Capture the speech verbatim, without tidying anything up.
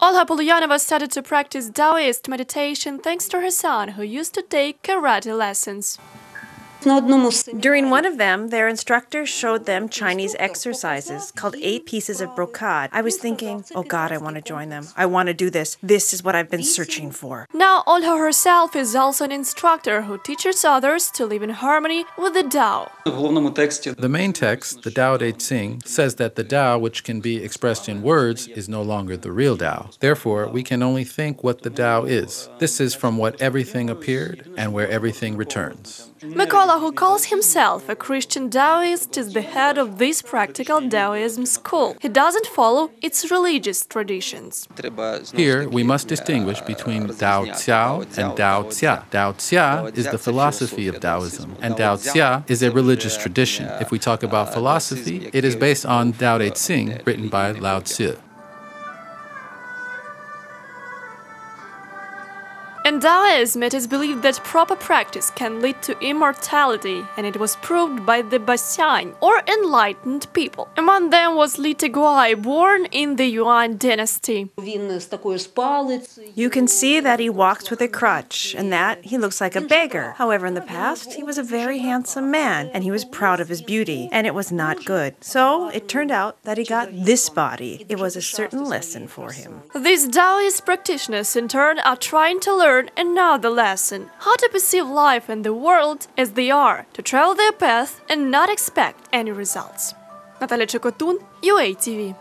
Olha Pulyanova started to practice Daoist meditation thanks to her son, who used to take karate lessons. During one of them, their instructor showed them Chinese exercises called Eight Pieces of Brocade. I was thinking, oh God, I want to join them. I want to do this. This is what I've been searching for. Now, Olha herself is also an instructor who teaches others to live in harmony with the Dao. The main text, the Dao De Jing, says that the Dao, which can be expressed in words, is no longer the real Dao. Therefore, we can only think what the Dao is. This is from what everything appeared and where everything returns. Mikola, who calls himself a Christian Daoist, is the head of this practical Daoism school. He doesn't follow its religious traditions. Here, we must distinguish between Daojiao and Daojia. Daojia is the philosophy of Daoism, and Daojia is a religious tradition. If we talk about philosophy, it is based on Dao De Jing, written by Laozi. In Daoism, it is believed that proper practice can lead to immortality, and it was proved by the Baxian, or enlightened people. Among them was Li Teguai, born in the Yuan dynasty. You can see that he walks with a crutch, and that he looks like a beggar. However, in the past, he was a very handsome man, and he was proud of his beauty, and it was not good. So, it turned out that he got this body. It was a certain lesson for him. These Daoist practitioners, in turn, are trying to learn another lesson, how to perceive life and the world as they are, to travel their path and not expect any results. Natalie Chukotun, U A T V.